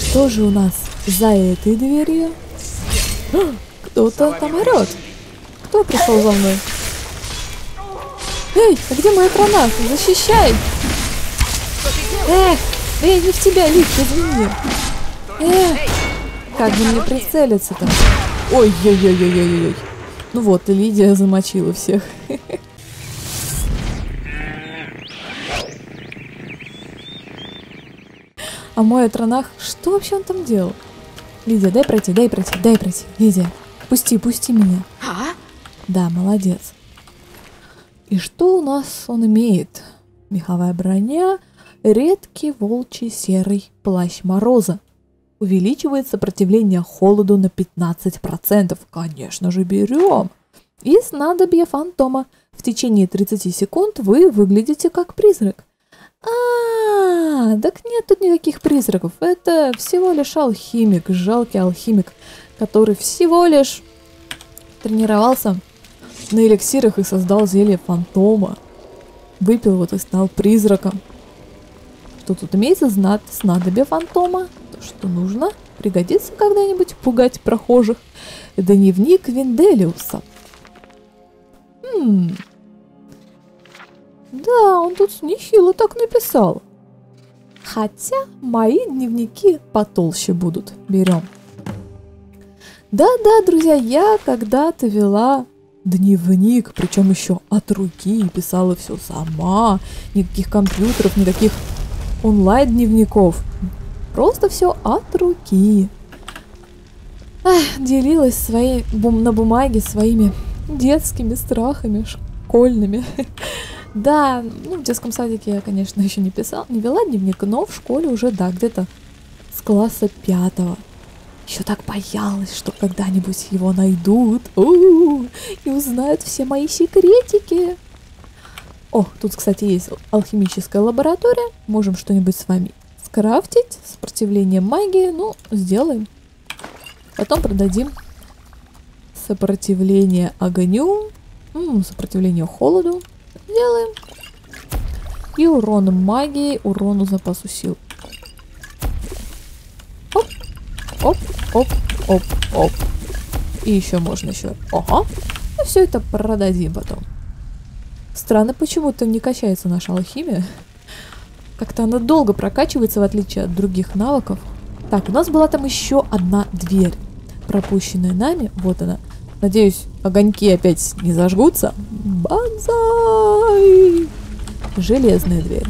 Что же у нас за этой дверью? Кто-то там орёт. Кто пришел за мной? Эй, а где моя граната? Защищай! Эх, эй, не в тебя, Лид, извини. Эх, как бы мне прицелиться-то? Ой-ой-ой-ой-ой-ой. Ну вот, и Лидия замочила всех. А мой атронах, что вообще он там делал? Лидия, дай пройти, дай пройти, дай пройти. Лидия, пусти меня. А? Да, молодец. И что у нас он имеет? Меховая броня, редкий волчий серый плащ мороза. Увеличивает сопротивление холоду на 15%. Конечно же, берем. И снадобье фантома. В течение 30 секунд вы выглядите как призрак. Так нет тут никаких призраков. Это всего лишь алхимик, жалкий алхимик, который всего лишь тренировался на эликсирах и создал зелье фантома. Выпил вот и стал призраком. Что тут имеется? Снадобье фантома. То, что нужно. Пригодится когда-нибудь пугать прохожих. Дневник Виндельюса. Да, он тут нехило так написал. Хотя мои дневники потолще будут. Берем. Да-да, друзья, я когда-то вела дневник, причем еще от руки, и писала все сама. Никаких компьютеров, никаких онлайн-дневников. Просто все от руки. Делилась на бумаге своими детскими страхами, школьными. Да, ну, в детском садике я, конечно, еще не вела дневник, но в школе уже, да, где-то с класса 5. Еще так боялась, что когда-нибудь его найдут и узнают все мои секретики. О, тут, кстати, есть алхимическая лаборатория. Можем что-нибудь с вами скрафтить. Сопротивление магии, ну, сделаем. Потом продадим. Сопротивление огню. Сопротивление холоду. Делаем. И урон магии, урону запасу сил. Оп, оп, оп, оп, оп. И еще можно еще. Ага. И все это продадим потом. Странно, почему-то не качается наша алхимия. Как-то она долго прокачивается, в отличие от других навыков. Так, у нас была там еще одна дверь, пропущенная нами. Вот она. Надеюсь, огоньки опять не зажгутся. Банзай! Железная дверь.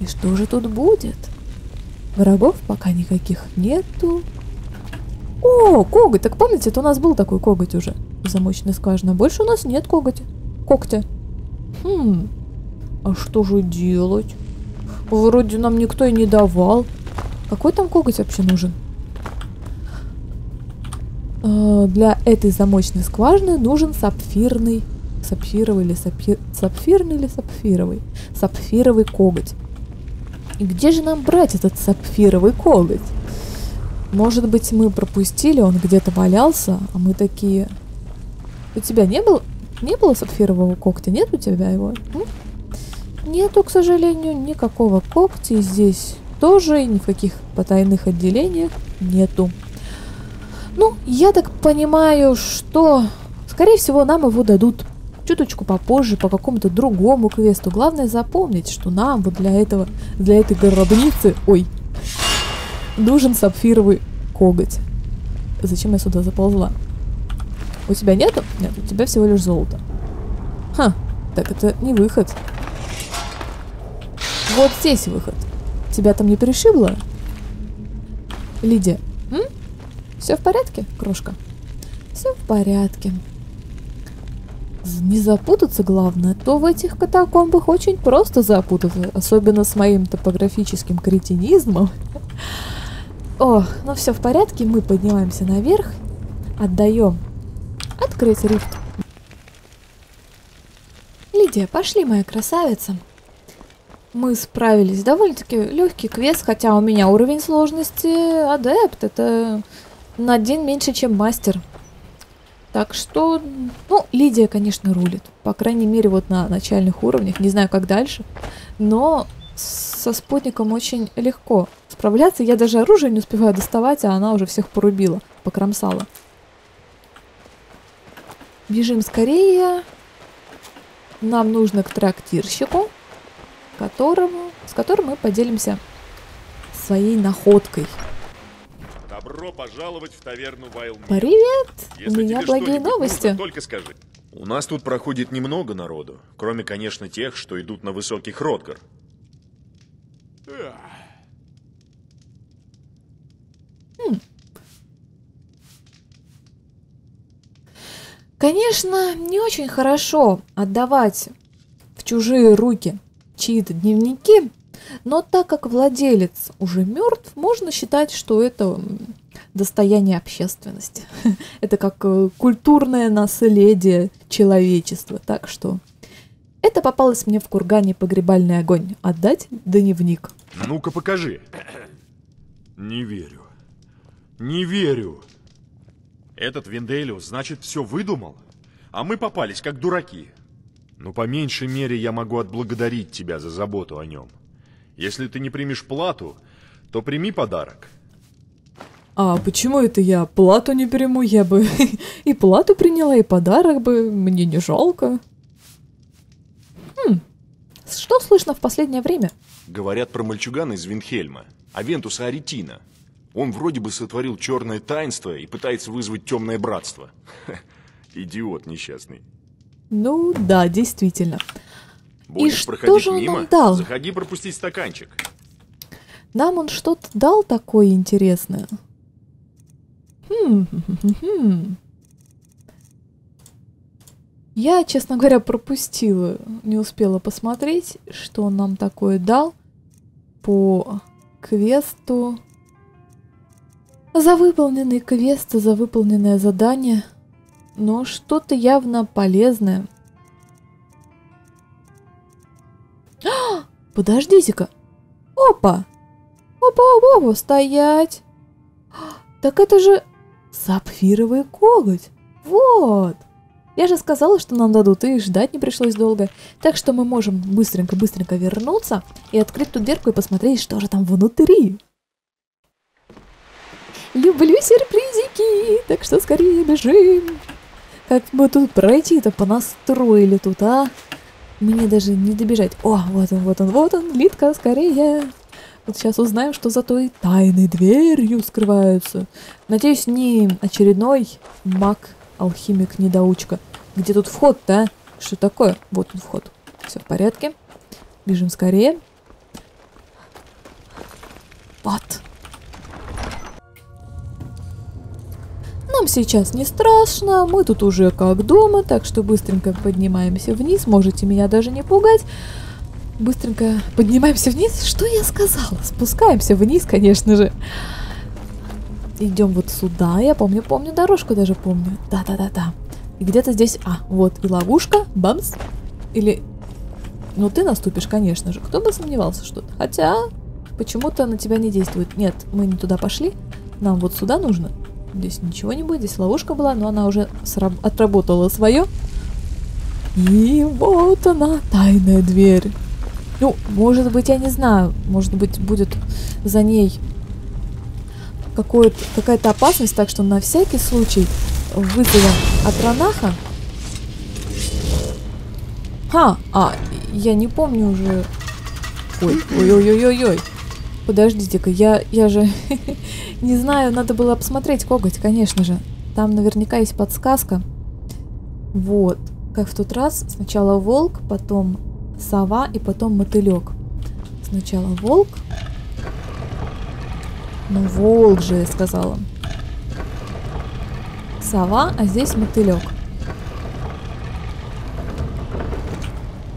И что же тут будет? Врагов пока никаких нету. О, коготь! Так помните, это у нас был такой коготь уже. Замочная скважина. Больше у нас нет когтя. А что же делать? Вроде нам никто и не давал. Какой там коготь вообще нужен? Для этой замочной скважины нужен сапфировый коготь. И где же нам брать этот сапфировый коготь? Может быть, мы пропустили, он где-то валялся, а мы такие... У тебя не было сапфирового когтя? Нет у тебя его? Нету, к сожалению, никакого когтя. Здесь тоже ни в каких потайных отделениях нету. Ну, я так понимаю, что, скорее всего, нам его дадут чуточку попозже, по какому-то другому квесту. Главное запомнить, что нам вот для этой гробницы, нужен сапфировый коготь. Зачем я сюда заползла? У тебя нету? Нет, у тебя всего лишь золото. Так это не выход. Вот здесь выход. Тебя там не пришибло? Лидия, все в порядке, крошка? Все в порядке. Не запутаться главное, то в этих катакомбах очень просто запутаться. Особенно с моим топографическим кретинизмом. Ну все в порядке, мы поднимаемся наверх. Отдаем. Открыть рифт. Лидия, пошли, моя красавица. Мы справились. Довольно-таки легкий квест, хотя у меня уровень сложности адепт. Это... на один меньше, чем мастер. Так что, ну, Лидия, конечно, рулит. По крайней мере, вот на начальных уровнях. Не знаю, как дальше. Но со спутником очень легко справляться. Я даже оружие не успеваю доставать, а она уже всех порубила, покромсала. Бежим скорее. Нам нужно к трактирщику, с которым мы поделимся своей находкой. Добро пожаловать в таверну Вайлмор. Привет! Если у меня благие новости. Нужно, только скажи. У нас тут проходит немного народу, кроме, конечно, тех, что идут на высоких ротках. Конечно, не очень хорошо отдавать в чужие руки чьи-то дневники, но так как владелец уже мертв, можно считать, что это достояние общественности. Это как культурное наследие человечества. Так что это попалось мне в кургане погребальный огонь. Отдать дневник. Ну-ка покажи. Не верю. Не верю. Этот Виндельюс, значит, все выдумал? А мы попались, как дураки. Ну, по меньшей мере, я могу отблагодарить тебя за заботу о нем. Если ты не примешь плату, то прими подарок. А почему это я плату не приму? Я бы и плату приняла, и подарок бы. Мне не жалко. Что слышно в последнее время? Говорят про мальчугана из Винхельма, Авентуса Аретина. Он вроде бы сотворил черное таинство и пытается вызвать темное братство. Идиот несчастный. Ну да, действительно. Будешь и проходить что же мимо, он нам дал? Заходи пропустить стаканчик. Нам он что-то дал такое интересное. Я, честно говоря, пропустила, не успела посмотреть, что он нам такое дал по квесту. За выполненный квест, за выполненное задание, но что-то явно полезное. Подождите-ка. Опа! Опа-опа-опа, стоять! Так это же сапфировый коготь. Вот! Я же сказала, что нам дадут, и ждать не пришлось долго. Так что мы можем быстренько-быстренько вернуться и открыть ту дверку и посмотреть, что же там внутри. Люблю сюрпризики, так что скорее бежим. Как бы тут пройти-то, понастроили тут, а? Мне даже не добежать. О, вот он, вот он, вот он, Лидка, скорее. Вот сейчас узнаем, что за той тайной дверью скрываются. Надеюсь, не очередной маг-алхимик-недоучка. Где тут вход-то, а? Что такое? Вот он вход. Все в порядке. Бежим скорее. Вот. Нам сейчас не страшно, мы тут уже как дома, так что быстренько поднимаемся вниз, можете меня даже не пугать. Быстренько поднимаемся вниз, что я сказала? Спускаемся вниз, конечно же. Идем вот сюда, я помню, дорожку даже помню. Да-да-да-да. И где-то здесь, вот и ловушка, бамс. Или, ну ты наступишь, конечно же, кто бы сомневался что-то. Хотя, почему-то на тебя не действует. Нет, мы не туда пошли, нам вот сюда нужно. Здесь ничего не будет, здесь ловушка была, но она уже отработала свое. И вот она, тайная дверь. Ну, может быть, я не знаю, может быть, будет за ней какая-то опасность, так что на всякий случай вызовем Атронаха. Я не помню уже... Ой-ой-ой-ой-ой-ой. Подождите-ка, я же не знаю, надо было посмотреть коготь, конечно же. Там наверняка есть подсказка. Вот, как в тот раз, сначала волк, потом сова и потом мотылек. Сначала волк. Ну, волк же, я сказала. Сова, а здесь мотылек.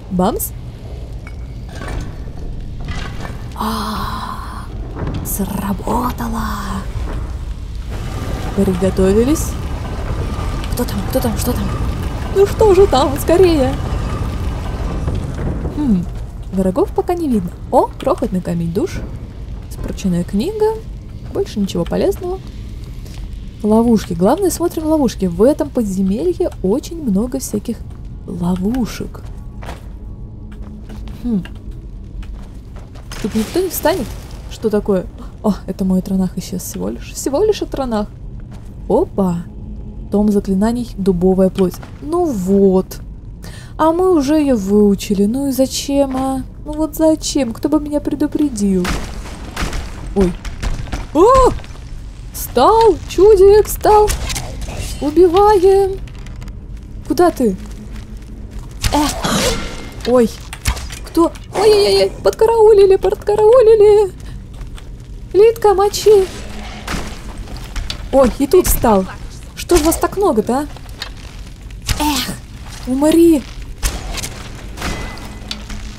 Бамс. Сработало! Приготовились. Кто там? Кто там? Что там? Ну что же там? Скорее! Врагов пока не видно. О, крохотный камень душ. Испорченная книга. Больше ничего полезного. Ловушки. Главное, смотрим ловушки. В этом подземелье очень много всяких ловушек. Тут никто не встанет? Что такое? О, это мой этронах исчез всего лишь. Всего лишь этронах. Опа. Том заклинаний дубовая плоть. Ну вот. А мы уже ее выучили. Ну и зачем, а? Ну вот зачем? Кто бы меня предупредил? Ой. О! Встал! Чудик, встал! Убиваем! Куда ты? Ой. Кто? Ой-ой-ой! Подкараулили, подкараулили! Лидка, мочи! Ой, и тут встал. Что ж вас так много-то, а? Эх, умри!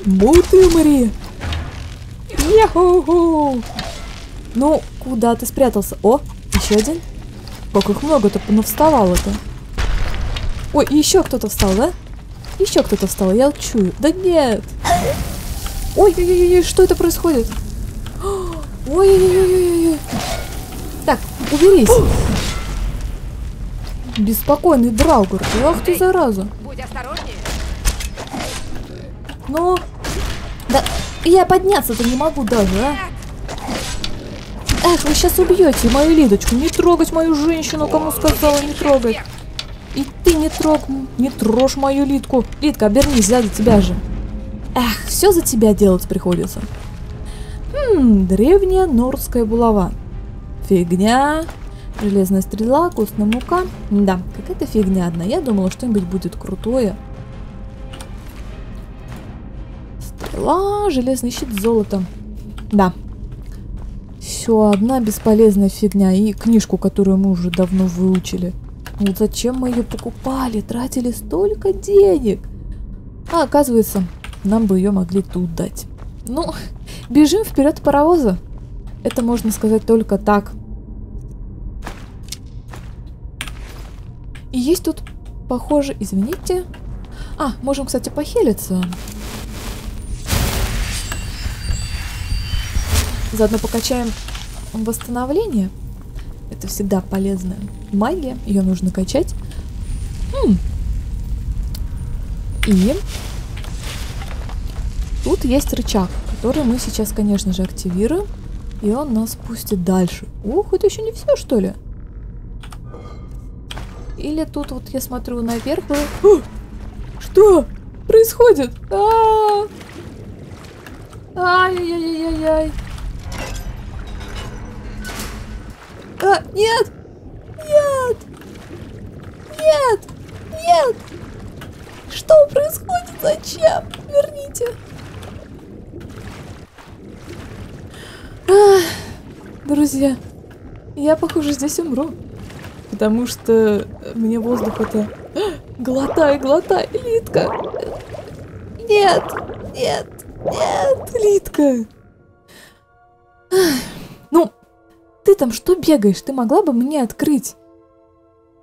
Будь умри! Еху-ху! Ну, куда ты спрятался? О, еще один. Как их много-то навставало-то. Ой, еще кто-то встал, да? Еще кто-то встал, я чую. Да нет! Ой-ой-ой, что это происходит? Ой-ой-ой-ой-ой. Так, уберись. Беспокойный Драугур. Ах ты, зараза. Будь осторожнее. Ну. Да. Я подняться-то не могу даже, а? Эх, вы сейчас убьете мою Лидочку. Не трогать мою женщину, кому сказала не трогать. И ты не трожь мою Лидку. Лидка, обернись, сзади тебя же. Эх, все за тебя делать приходится. Древняя норская булава. Фигня. Железная стрела, костная мука. Да, какая-то фигня одна. Я думала, что-нибудь будет крутое. Стрела, железный щит, золото. Да. Все, одна бесполезная фигня. И книжку, которую мы уже давно выучили. Ну зачем мы ее покупали? Тратили столько денег. А оказывается, нам бы ее могли тут дать. Ну, бежим вперед паровоза. Это можно сказать только так. И есть тут, похоже, извините. А, можем, кстати, похилиться. Заодно покачаем восстановление. Это всегда полезная магия. Ее нужно качать. И тут есть рычаг, который мы сейчас, конечно же, активируем. И он нас пустит дальше. Ух, это еще не все, что ли? Или тут вот я смотрю наверх и... Что происходит? Ай-яй-яй-яй-яй. А, нет! Нет! Нет! Нет! Что происходит? Зачем? Верните! А, друзья, я, похоже, здесь умру. Потому что мне воздух это... Глотай, глотай, Лидка! Нет! Нет! Нет! Лидка! Ну... Ты там что бегаешь? Ты могла бы мне открыть?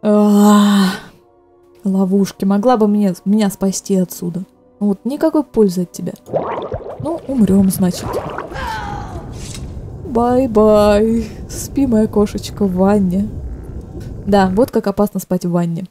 Ловушки. Могла бы меня спасти отсюда. Вот никакой пользы от тебя. Ну, умрем, значит. Бай-бай. Спи, моя кошечка, в ванне. Да, вот как опасно спать в ванне.